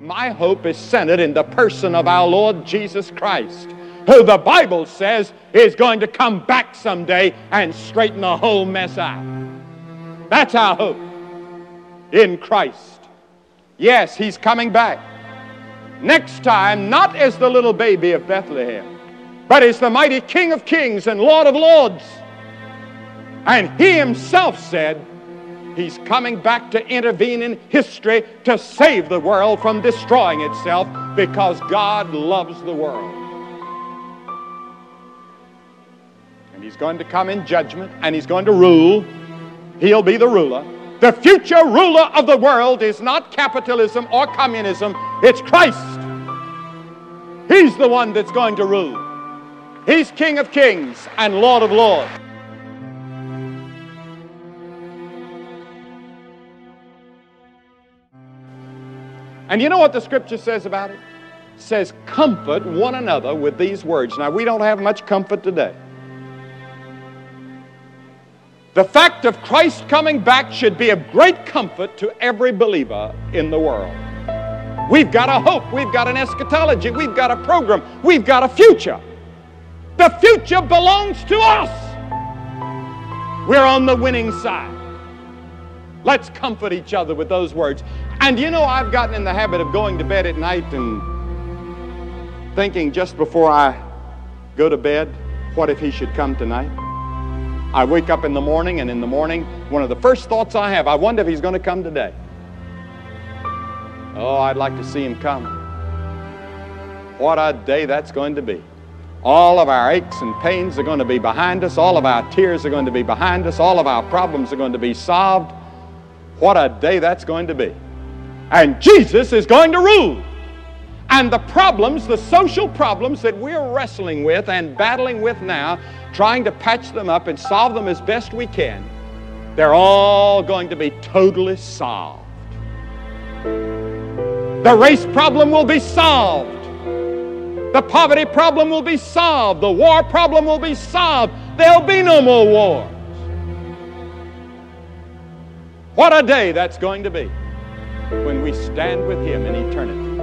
My hope is centered in the person of our Lord Jesus Christ, who the Bible says is going to come back someday and straighten the whole mess out. That's our hope in Christ. Yes, He's coming back. Next time, not as the little baby of Bethlehem, but as the mighty King of Kings and Lord of Lords. And He Himself said He's coming back to intervene in history to save the world from destroying itself, because God loves the world. He's going to come in judgment, and He's going to rule. He'll be the ruler. The future ruler of the world is not capitalism or communism. It's Christ. He's the one that's going to rule. He's King of Kings and Lord of Lords. And you know what the Scripture says about it? It says, comfort one another with these words. Now, we don't have much comfort today. The fact of Christ coming back should be of great comfort to every believer in the world. We've got a hope. We've got an eschatology. We've got a program. We've got a future. The future belongs to us. We're on the winning side. Let's comfort each other with those words. And you know, I've gotten in the habit of going to bed at night and thinking, just before I go to bed, what if He should come tonight? I wake up in the morning, and in the morning, one of the first thoughts I have, I wonder if He's going to come today. Oh, I'd like to see Him come. What a day that's going to be. All of our aches and pains are going to be behind us. All of our tears are going to be behind us. All of our problems are going to be solved. What a day that's going to be. And Jesus is going to rule. And the problems, the social problems that we're wrestling with and battling with now, trying to patch them up and solve them as best we can, they're all going to be totally solved. The race problem will be solved. The poverty problem will be solved. The war problem will be solved. There'll be no more wars. What a day that's going to be when we stand with Him in eternity.